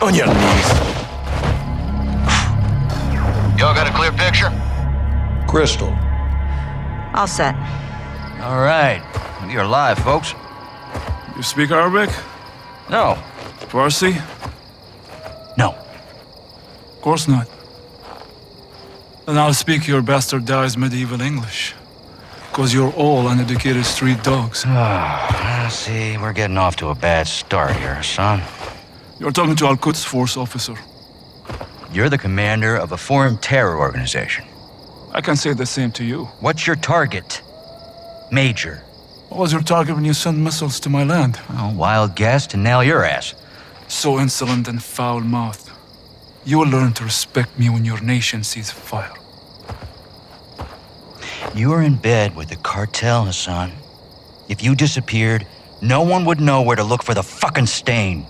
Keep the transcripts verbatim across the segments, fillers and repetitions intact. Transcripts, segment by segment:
On your knees. Y'all got a clear picture? Crystal. All set. All right. You're alive, folks. You speak Arabic? No. Farsi? No. Of course not. Then I'll speak your bastardized medieval English. Because you're all uneducated street dogs. Ah, see, we're getting off to a bad start here, son. You're talking to Al-Quds Force officer. You're the commander of a foreign terror organization. I can say the same to you. What's your target, Major? What was your target when you sent missiles to my land? Oh, wild guess to nail your ass. So insolent and foul-mouthed. You will learn to respect me when your nation sees fire. You are in bed with the cartel, Hassan. If you disappeared, no one would know where to look for the fucking stain.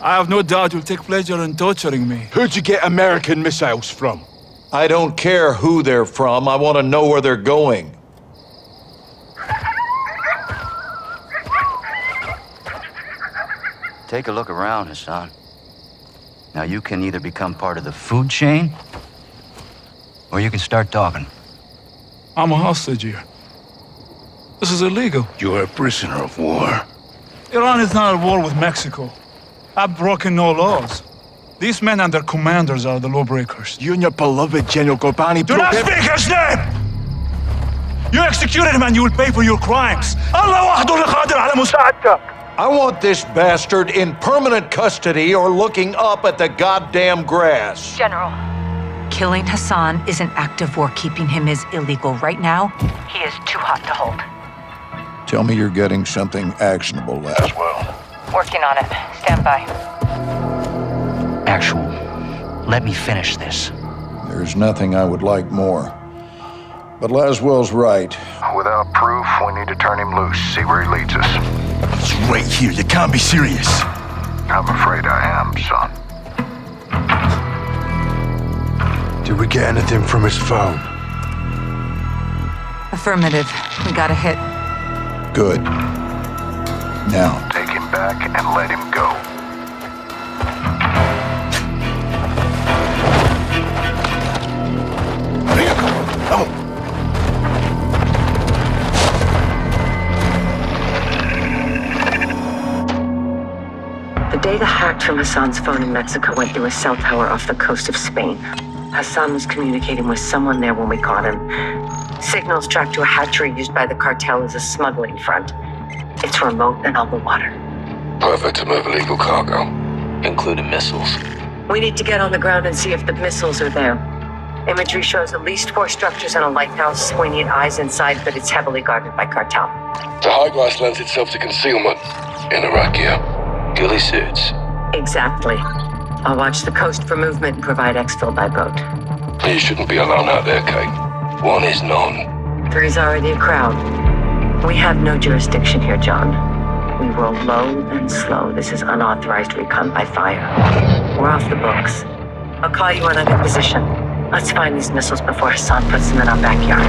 I have no doubt you'll take pleasure in torturing me. Who'd you get American missiles from? I don't care who they're from. I want to know where they're going. Take a look around, Hassan. Now you can either become part of the food chain, or you can start talking. I'm a hostage here. This is illegal. You are a prisoner of war. Iran is not at war with Mexico. I've broken no laws. These men and their commanders are the lawbreakers. You and your beloved General Gopani... Do not speak his name! You executed him and you will pay for your crimes. I want this bastard in permanent custody or looking up at the goddamn grass. General, killing Hassan is an act of war. Keeping him is illegal. Right now, he is too hot to hold. Tell me you're getting something actionable, Laswell. Working on it. Stand by. Actual. Let me finish this. There's nothing I would like more. But Laswell's right. Without proof, we need to turn him loose, see where he leads us. He's right here. You can't be serious. I'm afraid I am, son. Did we get anything from his phone? Affirmative. We got a hit. Good. Now. Take him back and let him go. The day the hack from Hassan's phone in Mexico went through a cell tower off the coast of Spain, Hassan was communicating with someone there when we caught him. Signals tracked to a hatchery used by the cartel as a smuggling front. It's remote and on the water. Perfect to move illegal cargo, including missiles. We need to get on the ground and see if the missiles are there. Imagery shows at least four structures and a lighthouse. We need eyes inside, but it's heavily guarded by cartel. The high glass lends itself to concealment in Iraqia. Ghillie suits. Exactly. I'll watch the coast for movement and provide exfil by boat. You shouldn't be alone out there, Kate. One is none. Three's already a crowd. We have no jurisdiction here, John. We roll low and slow. This is unauthorized recon by fire. We're off the books. I'll call you when I'm in position. Let's find these missiles before Hassan puts them in our backyard.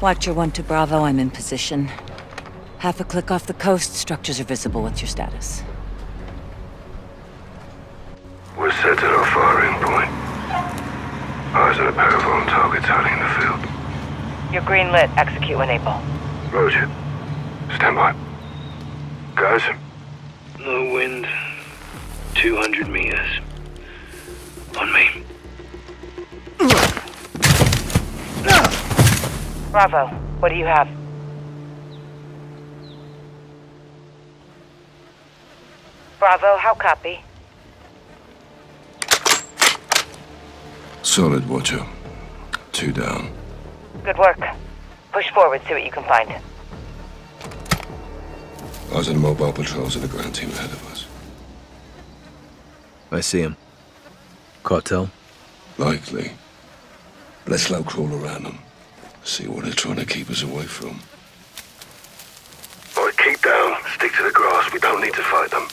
Watcher one to Bravo, I'm in position. Half a click off the coast, structures are visible. What's your status? We're set at our firing point. Eyes on a pair of armed targets hiding in the field. You're green lit, execute when able. Roger. Stand by. Guys? No wind. two hundred meters. On me. Bravo, what do you have? Bravo, how copy? Solid, Watcher. Two down. Good work. Push forward, see what you can find. Eyes on mobile patrols of the ground team ahead of us. I see him. Cartel? Likely. Let's slow crawl around them. See what they're trying to keep us away from. All right, keep down. people. Stick to the grass. We don't need to fight them.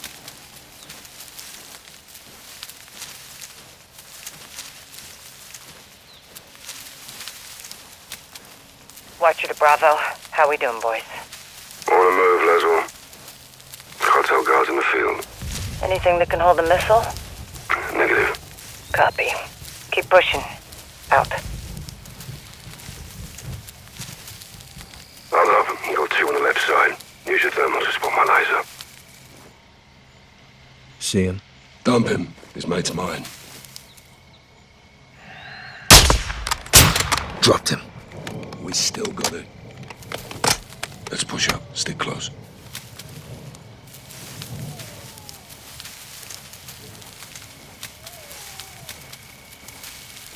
Watch it, Bravo. How we doing, boys? On the move, Laswell. Cartel guards in the field. Anything that can hold the missile? Negative. Copy. Keep pushing. Out. I'll up. You got two on the left side. Use your thermal to spot my laser. See him. Dump him. His mate's mine. Dropped him. We still got it. Let's push up. Stick close.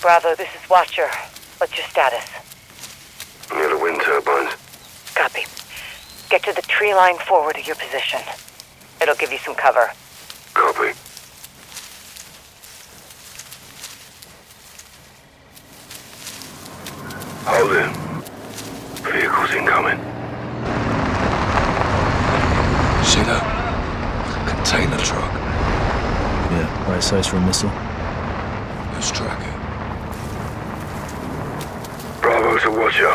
Bravo, this is Watcher. What's your status? Near the wind turbines. Copy. Get to the tree line forward of your position. It'll give you some cover. Copy. Hold it. Vehicles incoming. See that? Container truck. Yeah, right size for a missile. Let's track it. Bravo to Watcher.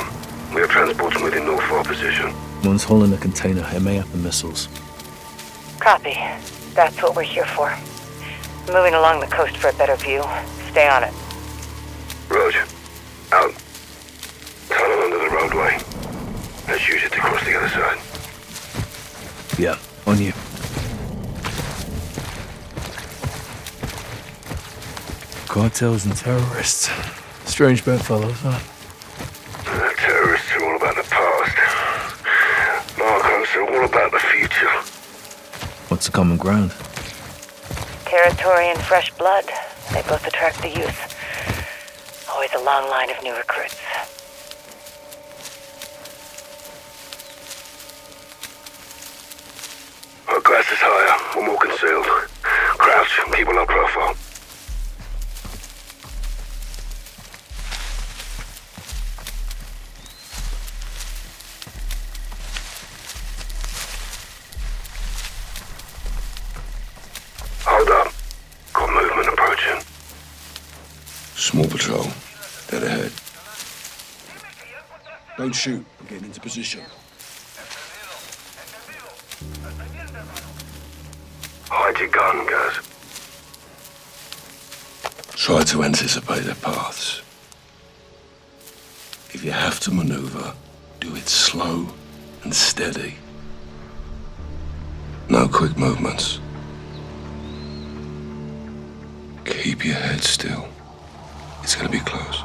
We have transports within north of our position. One's hauling a container. It may have the missiles. Copy. That's what we're here for. Moving along the coast for a better view. Stay on it. Roger. Out. Tunnel under the roadway. Let's use it to cross the other side. Yeah, on you. Cartels and terrorists. Strange bedfellows, huh? The terrorists are all about the past. Narcos are all about the future. What's the common ground? Territory and fresh blood. They both attract the youth. Always a long line of new recruits. Glass is higher. We're more concealed. Crouch. Keep a low profile. Hold up. Got movement approaching. Small patrol. Dead ahead. Don't shoot. I'm getting into position. Hide your gun, Gaz. Try to anticipate their paths. If you have to maneuver, do it slow and steady. No quick movements. Keep your head still. It's going to be close.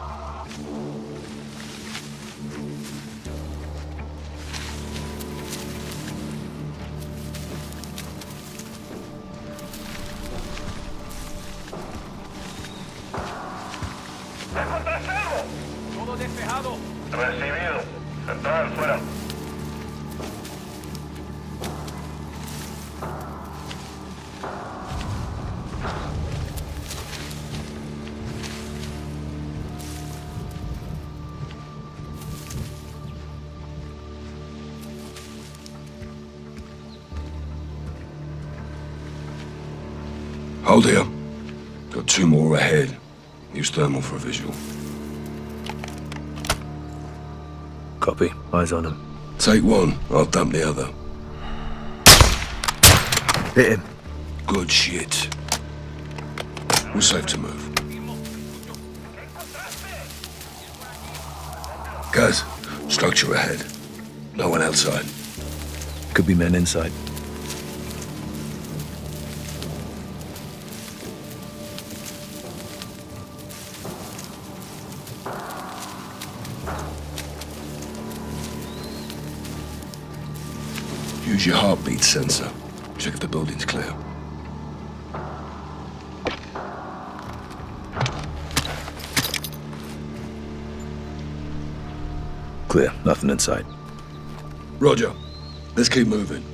Hold here. Got two more ahead. Use thermal for a visual. Copy. Eyes on him. Take one. I'll dump the other. Hit him. Good shit. We're safe to move. Guys, structure ahead. No one outside. Could be men inside. Use your heartbeat sensor. Check if the building's clear. Clear. Nothing inside. Roger. Let's keep moving.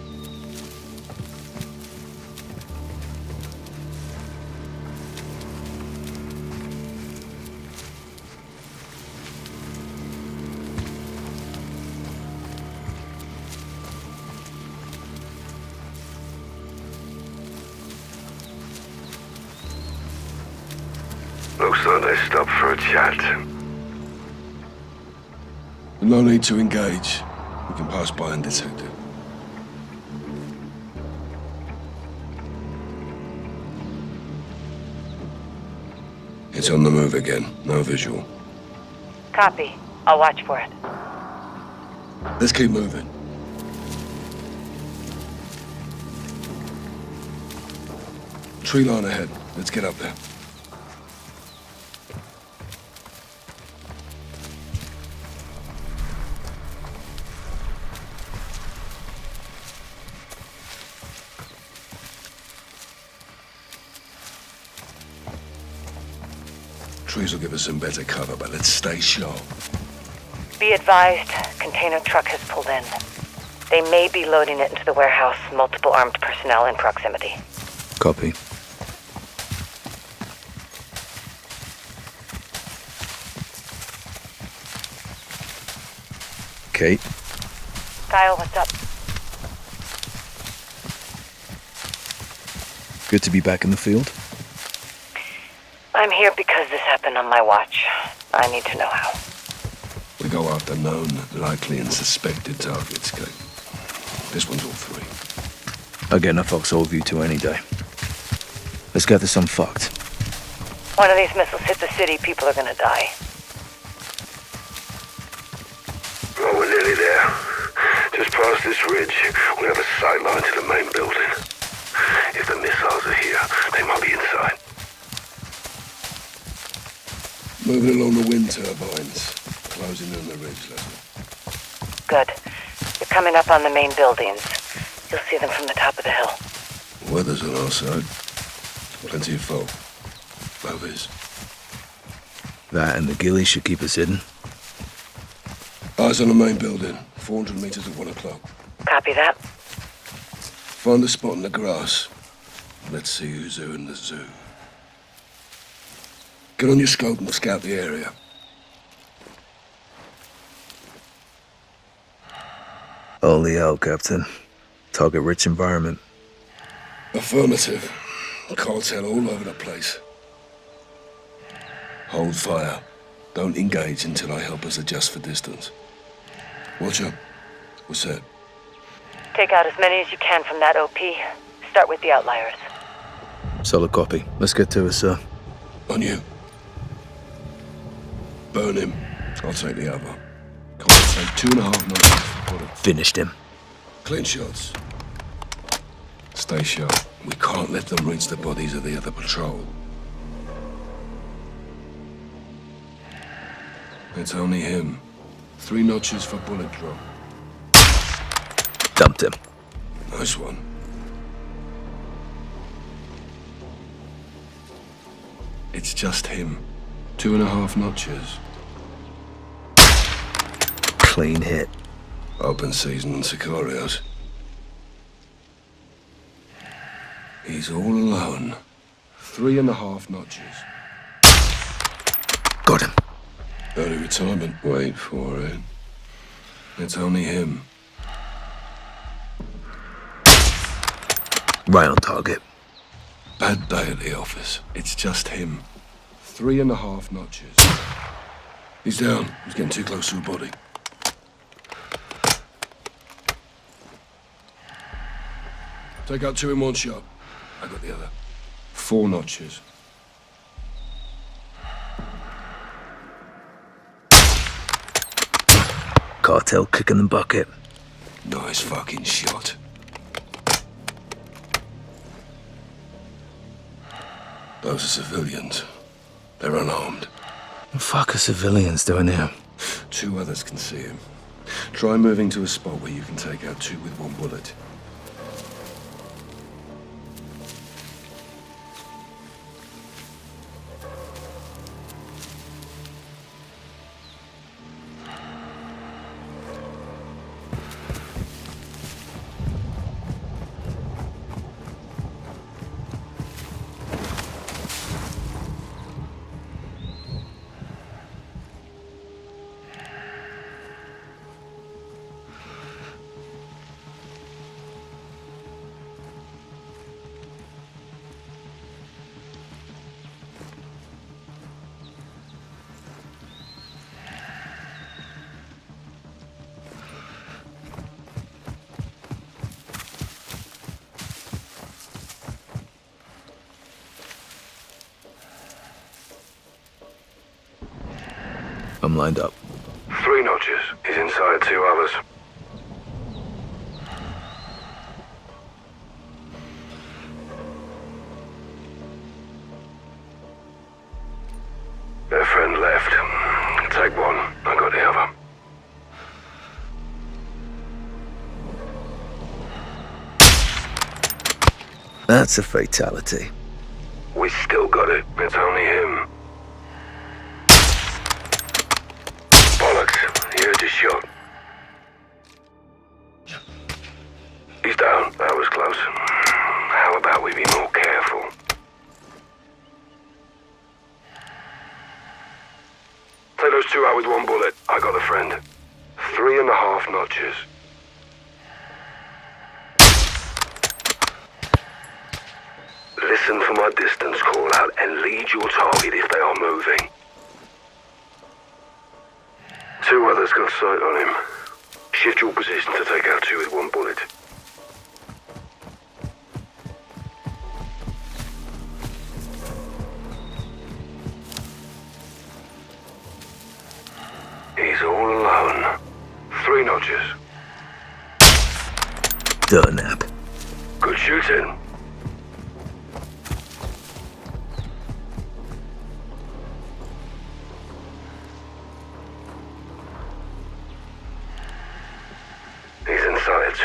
Hassan, I stopped for a chat. No need to engage. We can pass by undetected. It's on the move again. No visual. Copy. I'll watch for it. Let's keep moving. Tree line ahead. Let's get up there. Trees will give us some better cover, but let's stay sharp. Be advised, container truck has pulled in. They may be loading it into the warehouse, multiple armed personnel in proximity. Copy. Kate? Kyle, what's up? Good to be back in the field. I'm here because this happened on my watch. I need to know how. We go after known, likely, and suspected targets, Kate. This one's all three. I get enough foxhole view to any day. Let's get this unfucked. One of these missiles hit the city, people are gonna die. Oh, we're nearly there. Just past this ridge, we have a sight line to the main building. If the missiles are here, they might be inside. Moving along the wind turbines, closing in the ridge level. Good. You're coming up on the main buildings. You'll see them from the top of the hill. Weather's on our side. Plenty of fog. Bovies. That and the ghillie should keep us hidden. Eyes on the main building. four hundred meters at one o'clock. Copy that. Find a spot in the grass. Let's see who's who in the zoo. Get on your scope and scout the area. Only out, Captain. Target-rich environment. Affirmative. Cartel all over the place. Hold fire. Don't engage until I help us adjust for distance. Watch up. We're set. Take out as many as you can from that O P. Start with the outliers. Solid copy. Let's get to it, sir. On you. Burn him. I'll take the other. Can't take two and a half knots. Finished him. Clean shots. Stay sharp. We can't let them reach the bodies of the other patrol. It's only him. Three notches for bullet drop. Dumped him. Nice one. It's just him. Two and a half notches. Clean hit. Open season on Sicarios. He's all alone. Three and a half notches. Got him. Early retirement. Wait for it. It's only him. Right on target. Bad day at the office. It's just him. Three and a half notches. He's down. He's getting too close to the body. Take out two in one shot. I got the other. Four notches. Cartel kicking the bucket. Nice fucking shot. Those are civilians. They're unarmed. What the fuck are civilians doing here? Two others can see him. Try moving to a spot where you can take out two with one bullet. I'm lined up. Three notches. He's inside two others. Their friend left. Take one. I got the other. That's a fatality. We still got it. It's only him. Bollocks. He heard your shot. He's down. That was close. How about we be more careful? Take those two out with one bullet. I got a friend. Three and a half notches. Listen for my distance call out and lead your target if they are moving. Two others got sight on him. Shift your position to take out two with one bullet. He's all alone. Three notches. Durnap. Good shooting.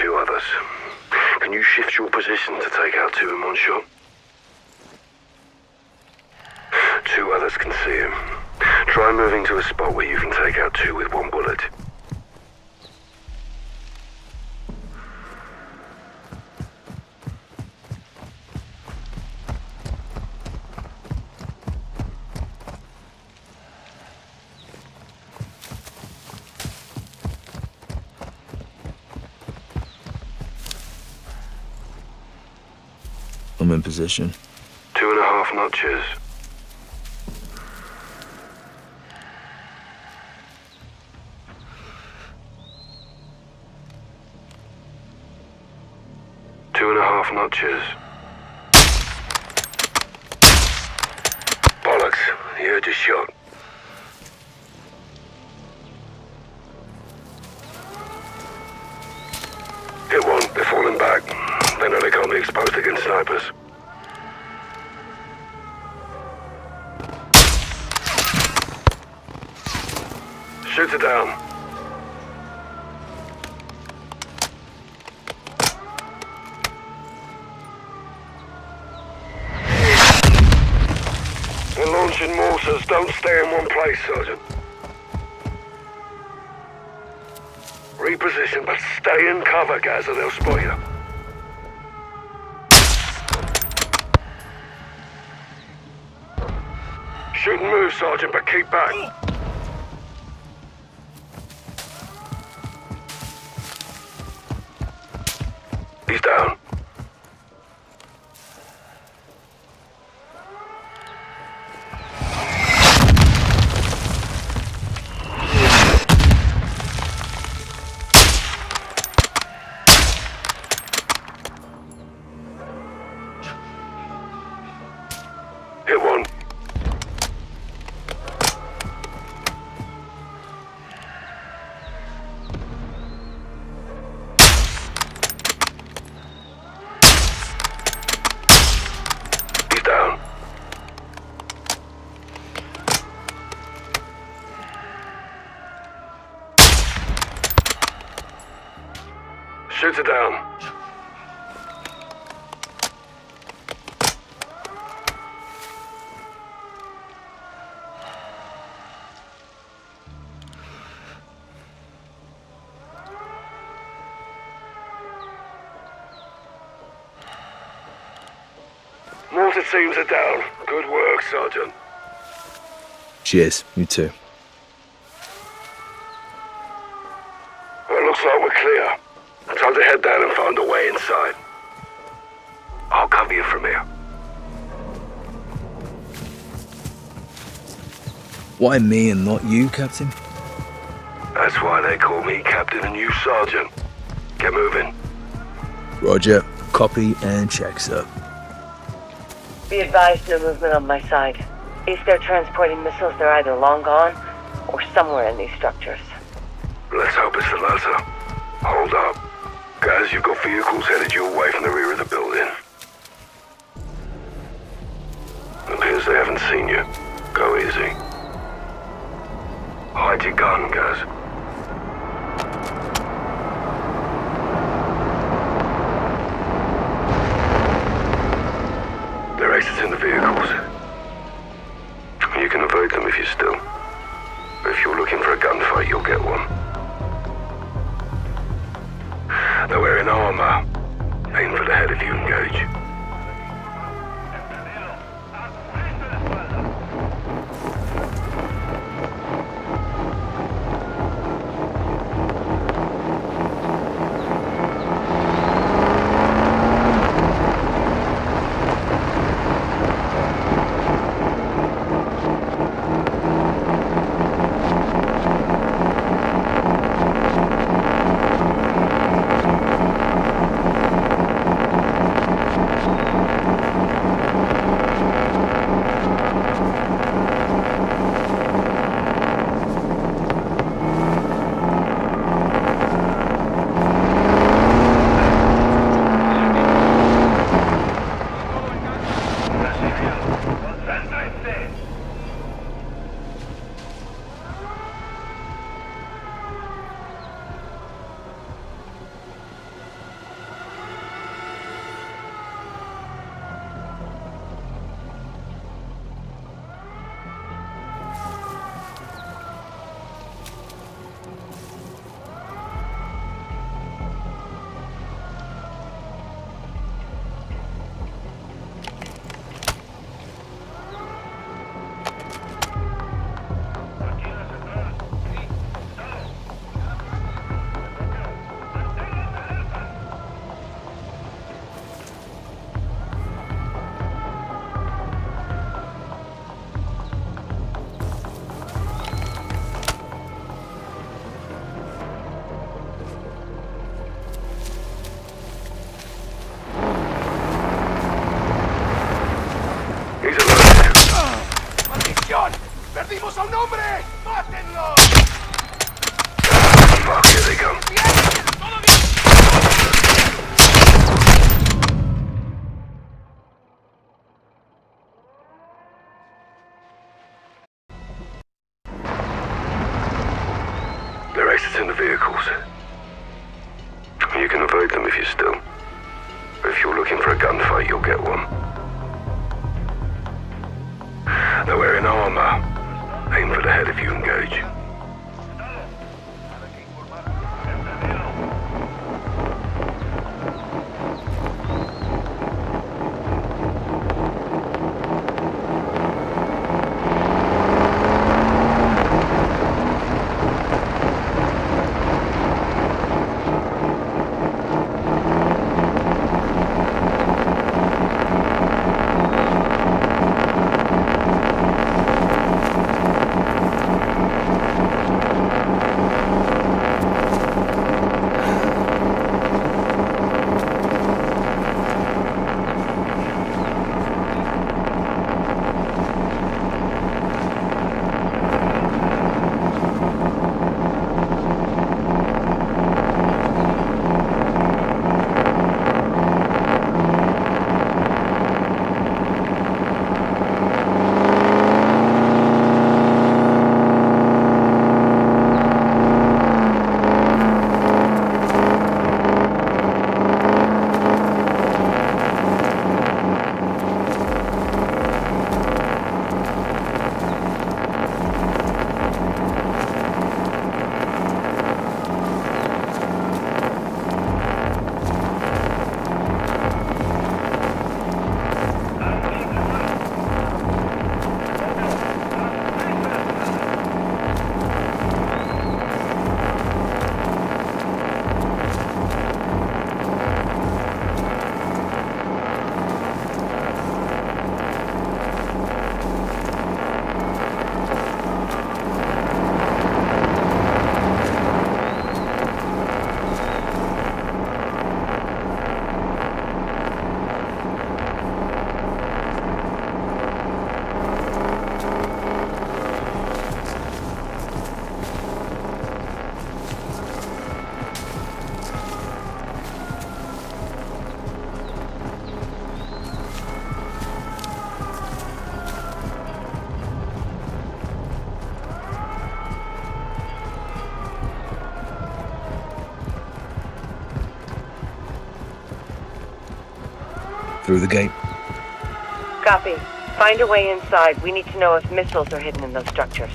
Two others. Can you shift your position to take out two in one shot? Two others can see him. Try moving to a spot where you can take out two with one bullet. I'm in position. Two and a half notches. Two and a half notches. Bollocks, you heard your shot. Hit one, they're falling back. They know they can't be exposed against snipers. Shoot it down. We're launching mortars. Don't stay in one place, Sergeant. Reposition, but stay in cover, Gaz, or they'll spot you. Shoot and move, Sergeant, but keep back. He's down. Hit one. Shoot it down. Mortar teams are down. Good work, Sergeant. Cheers, you too. Well, it looks like we're clear. Time to head down and find a way inside. I'll cover you from here. Why me and not you, Captain? That's why they call me Captain and you Sergeant. Get moving. Roger. Copy and check, sir. Be advised, no movement on my side. If they're transporting missiles, they're either long gone or somewhere in these structures. Let's hope it's the latter. Hold up. Guys, you've got vehicles headed your way from the rear of the building. It appears they haven't seen you. Go easy. Hide your gun, Gaz. In the vehicles. You can evade them if you still. If you're looking for a gunfight, you'll get one. They're wearing armor. Aim for the head if you engage. Through the gate. Copy. Find a way inside. We need to know if missiles are hidden in those structures.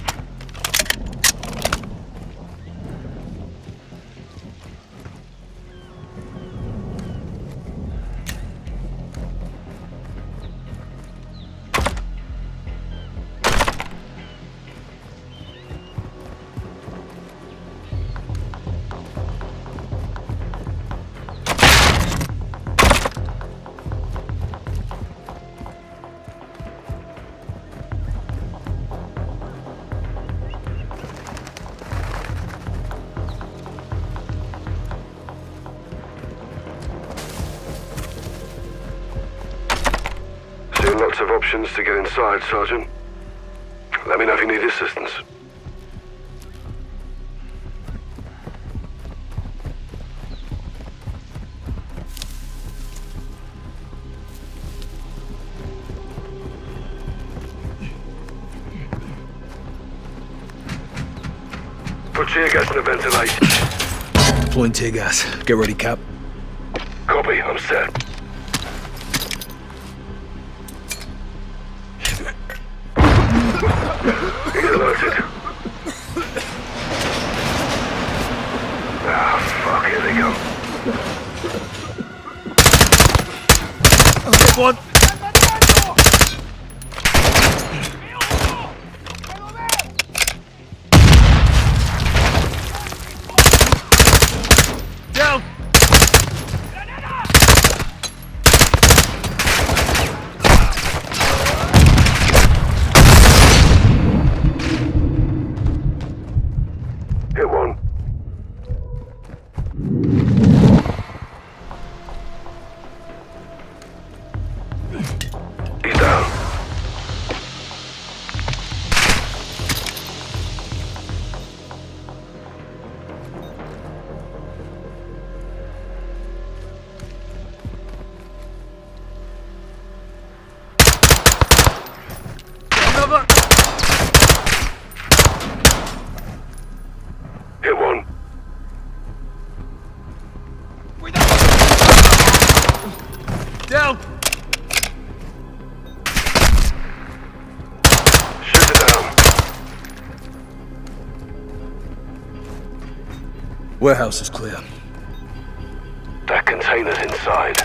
Of options to get inside, Sergeant. Let me know if you need assistance. Put tear gas in the ventilation. Deploying tear gas. Get ready, Cap. Copy. I'm set. Warehouse is clear. That container's inside.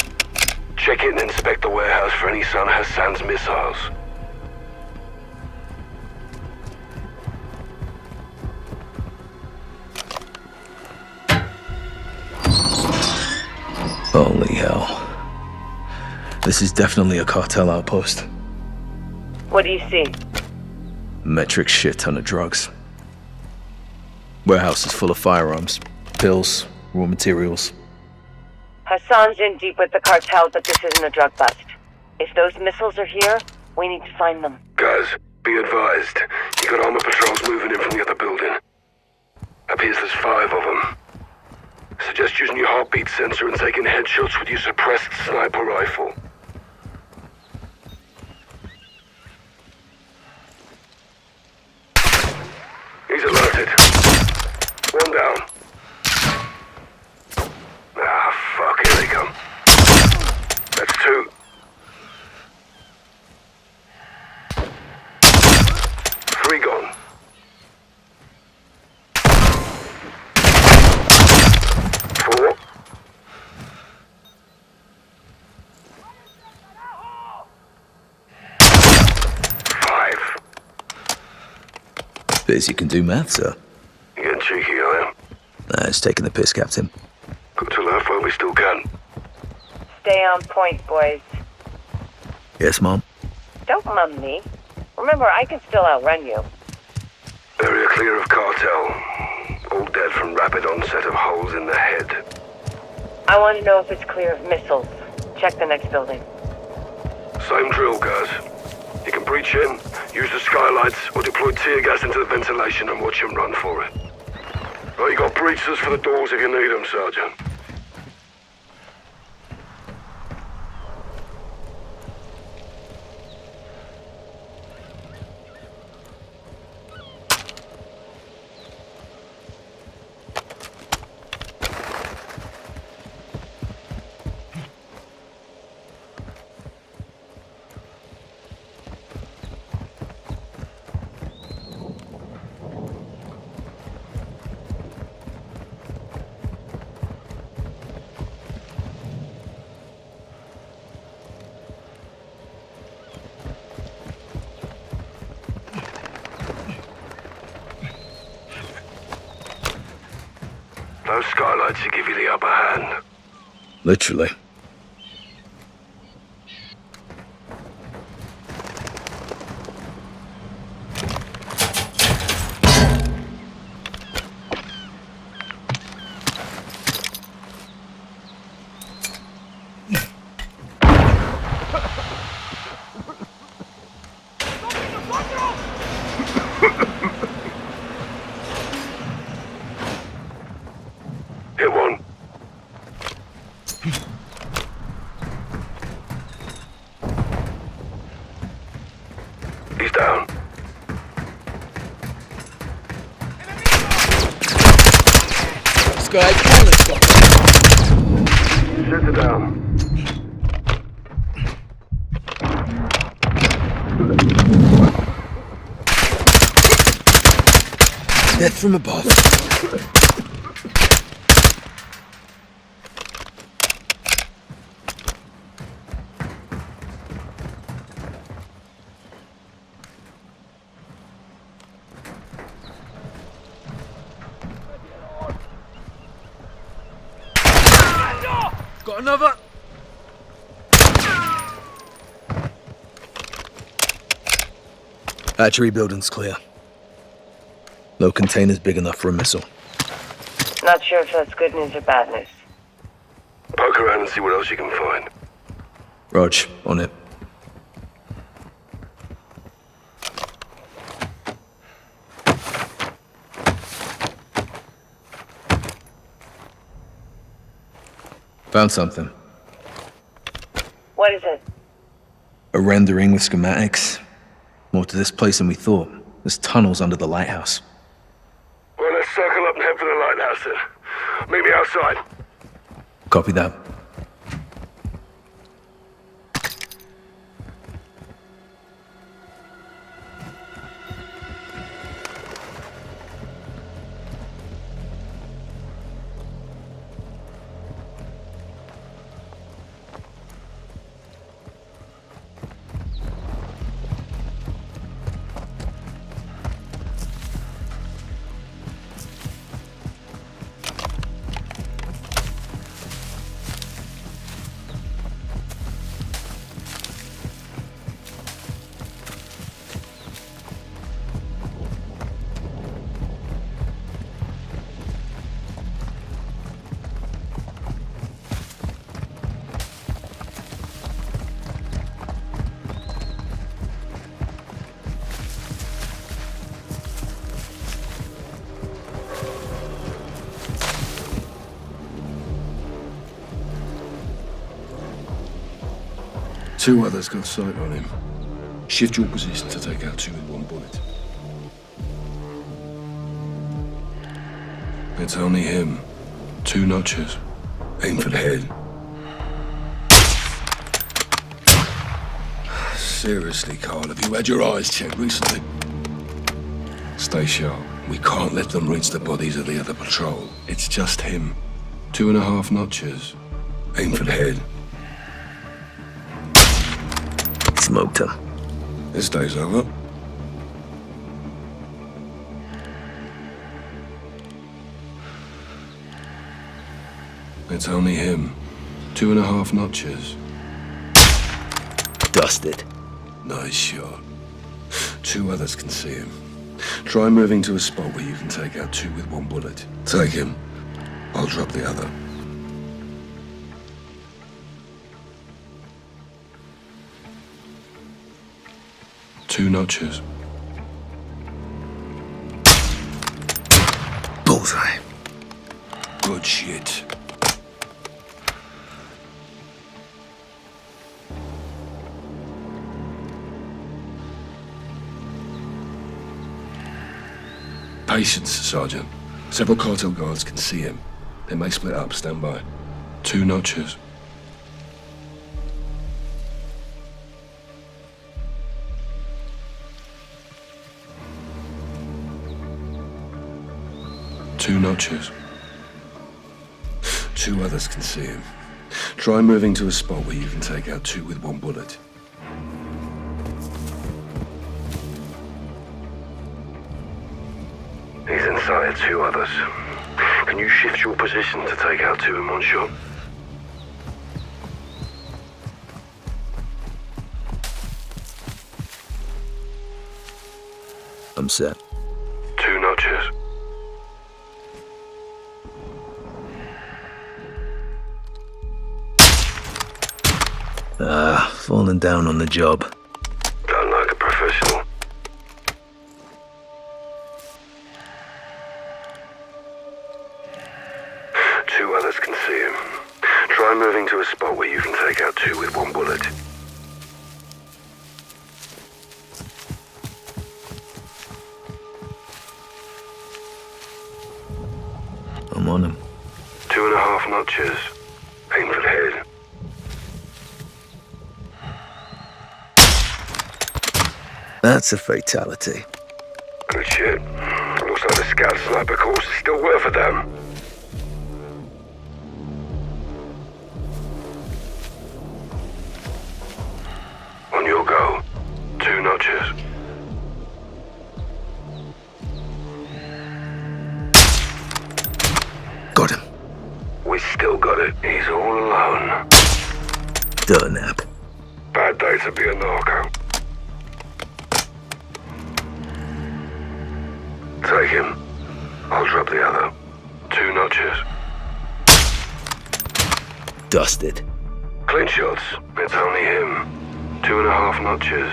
Check it and inspect the warehouse for any sign of Hassan's missiles. Holy hell. This is definitely a cartel outpost. What do you see? Metric shit ton of drugs. Warehouse is full of firearms. Pills, raw materials. Hassan's in deep with the cartel, but this isn't a drug bust. If those missiles are here, we need to find them. Guys, be advised. You got armored patrols moving in from the other building. Appears there's five of them. Suggest using your heartbeat sensor and taking headshots with your suppressed sniper rifle. He's alerted. One down. Two. Three gone. Four. Five. Says you can do math, sir. You're getting cheeky, I am. Nah, it's taking the piss, Captain. Good to laugh while we still can. Stay on point, boys. Yes, Mom? Don't mum me. Remember, I can still outrun you. Area clear of cartel. All dead from rapid onset of holes in the head. I want to know if it's clear of missiles. Check the next building. Same drill, guys. You can breach in, use the skylights, or deploy tear gas into the ventilation and watch them run for it. Well, you got breaches for the doors if you need them, Sergeant. No skylights to give you the upper hand. Literally. From above. Got another. Archery building's clear. No containers big enough for a missile. Not sure if that's good news or bad news. Poke around and see what else you can find. Rog, on it. Found something. What is it? A rendering with schematics. More to this place than we thought. There's tunnels under the lighthouse. Meet me outside. Copy that. Two others got sight on him. Shift your position to take out two with one bullet. It's only him. Two notches. Aim for the head. Seriously, Carl, have you had your eyes checked recently? Stay sharp. We can't let them reach the bodies of the other patrol. It's just him. Two and a half notches. Aim for the head. Smoked him. This day's over. It's only him. Two and a half notches. Dusted. Nice shot. Two others can see him. Try moving to a spot where you can take out two with one bullet. Take him. I'll drop the other. Two notches. Bullseye. Good shit. Patience, Sergeant. Several cartel guards can see him. They may split up. Stand by. Two notches. Two notches. Two others can see him. Try moving to a spot where you can take out two with one bullet. He's inside two others. Can you shift your position to take out two in one shot? I'm set. Two notches. Ah, falling down on the job. Done like a professional. Two others can see him. Try moving to a spot where you can take out two with one bullet. I'm on him. Two and a half notches. Aim for the head. That's a fatality. Good shit. Looks like the scout sniper course is still worth for them. On your go. Two notches. Got him. We still got it. He's all alone. Durnap. Bad day to be a narco. Take him. I'll drop the other. Two notches. Dusted. Clean shots. It's only him. Two and a half notches.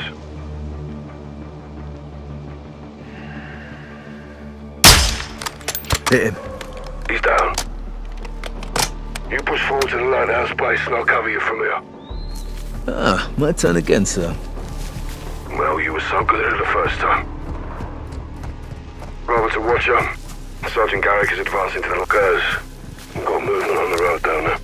Hit him. He's down. You push forward to the lighthouse place and I'll cover you from here. Ah, my turn again, sir. Well, you were so good at it the first time. Over to Watcher. Sergeant Garrick is advancing to the Gaz. We've got movement on the road down there.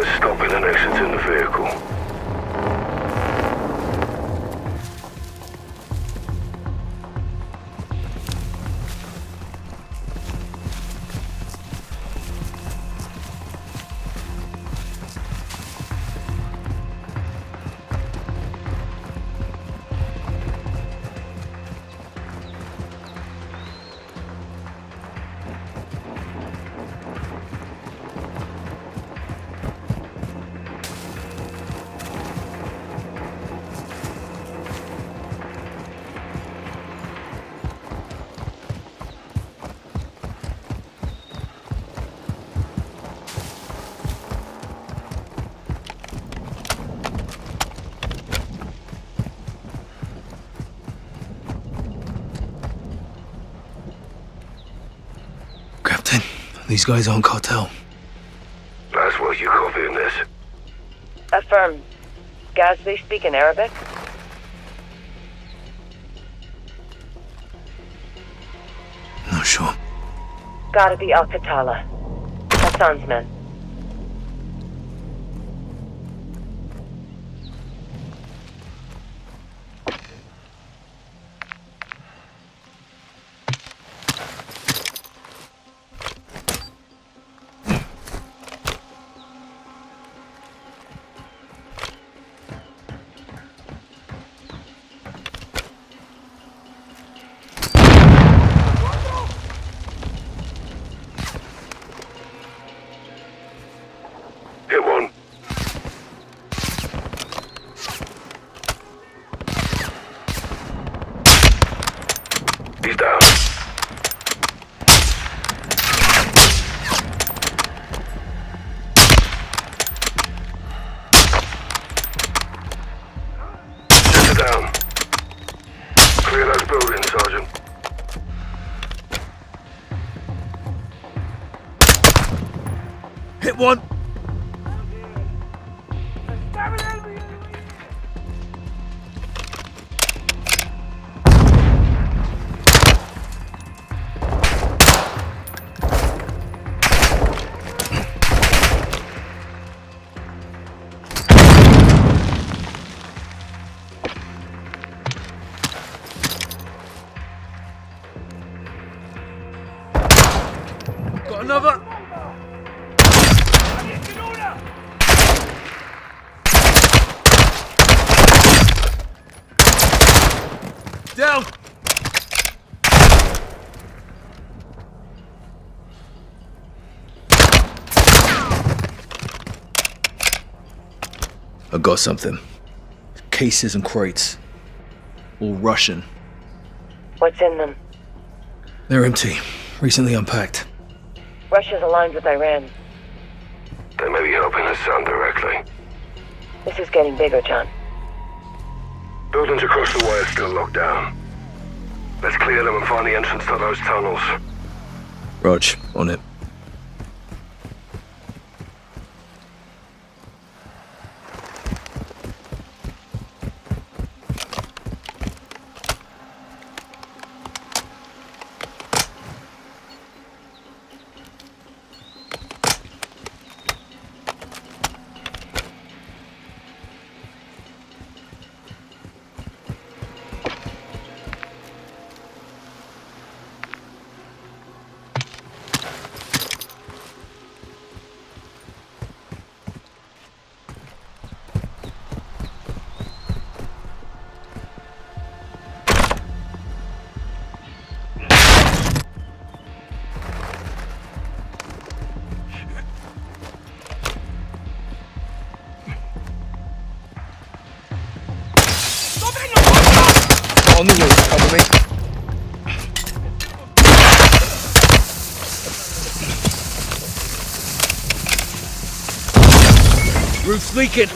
Let's stop in and exit in the vehicle. These guys aren't cartel. Laswell, you copying this? Affirm. Gaz, they speak in Arabic? Not sure. Gotta be Al Qatala. Hassan's men. One. Got another. Get in order! Down! I got something. Cases and crates. All Russian. What's in them? They're empty. Recently unpacked. Russia's aligned with Iran. They may be helping Hassan directly. This is getting bigger, John. Buildings across the way are still locked down. Let's clear them and find the entrance to those tunnels. Raj, on it. On the roof, cover me. Roof's leaking.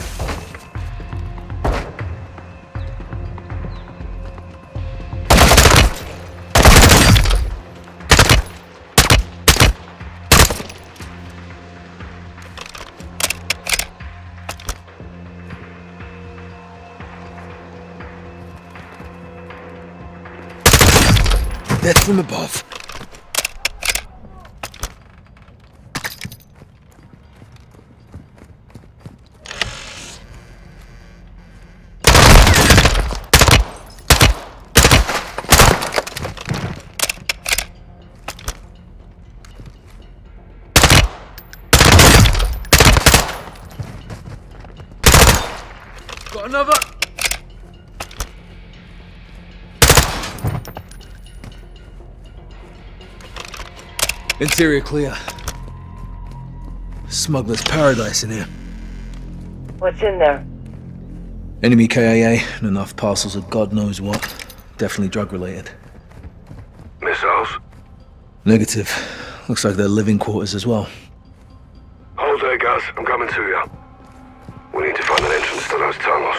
That's from above. Got another. Interior clear. Smuggler's paradise in here. What's in there? Enemy K I A and enough parcels of God knows what. Definitely drug-related. Missiles? Negative. Looks like they're living quarters as well. Hold there, Gaz. I'm coming to you. We need to find an entrance to those tunnels.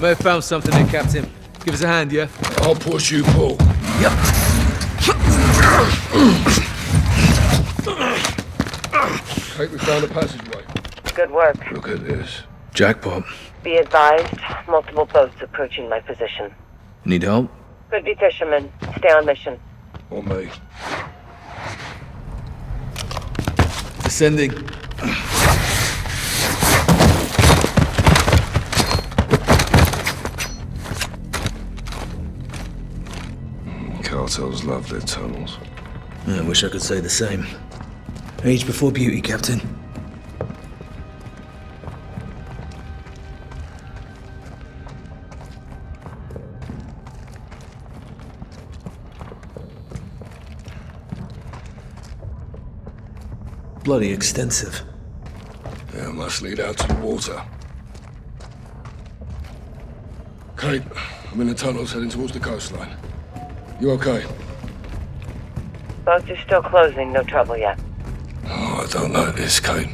May have found something there, Captain. Give us a hand, yeah? I'll push, you pull. Yep. Kate, we found a passageway. Good work. Look at this. Jackpot. Be advised, multiple boats approaching my position. Need help? Could be fishermen. Stay on mission. On me. Descending. Cartels love their tunnels. I wish I could say the same. Age before beauty, Captain. Bloody extensive. Yeah, must lead out to the water. Kate, I'm in the tunnels heading towards the coastline. You okay? Boats are still closing, no trouble yet. Oh, I don't like this, Kate.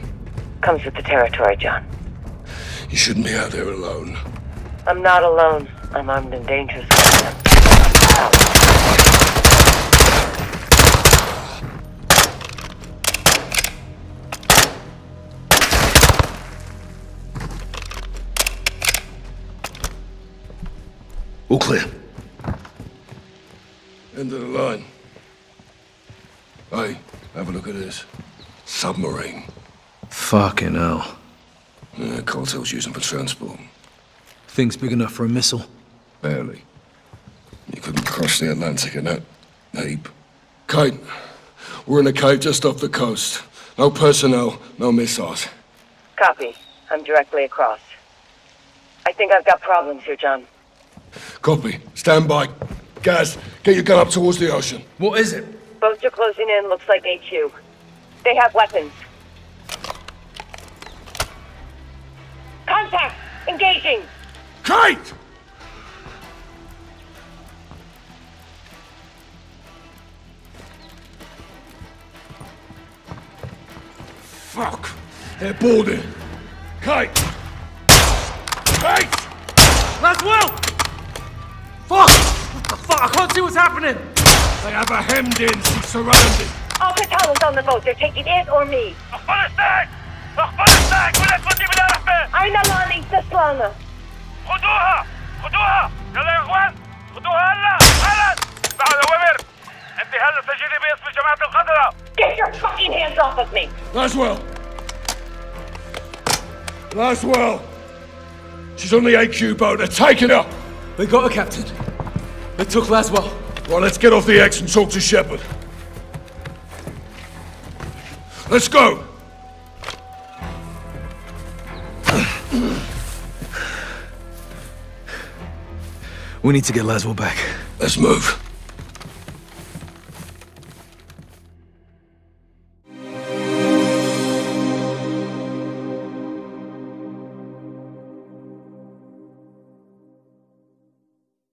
Comes with the territory, John. You shouldn't be out there alone. I'm not alone. I'm armed and dangerous. All clear. End of the line. Hey, have a look at this. Submarine. Fucking hell. Yeah, cartels use them for transport. Thing's big enough for a missile. Barely. You couldn't cross the Atlantic in that heap. Kate, we're in a cave just off the coast. No personnel, no missiles. Copy. I'm directly across. I think I've got problems here, John. Copy. Stand by. Gaz, get your gun up towards the ocean. What is it? Boats are closing in, looks like H U. They have weapons. Contact! Engaging! Kite! Fuck! They're boarding! Kite! Kite! Laswell! Fuck! What the fuck? I can't see what's happening! They have a hemmed in, surrounded! Al Qatala's on the boat, they're taking it or me! Afghanistan! Afghanistan! أين لاني تسلانا؟ خذوها! خذوها! يلا يا إخوان! خذوها هلا! هلا! اسمعوا الأوامر! أنت هلا سجلي باسم جماعة القتلة! Get your fucking hands off of me! Laswell! Laswell! She's on the A Q boat, they're taking her! They got her, Captain. They took Laswell. Right, let's get off the X and talk to Shepherd. Let's go! We need to get Laswell back. Let's move.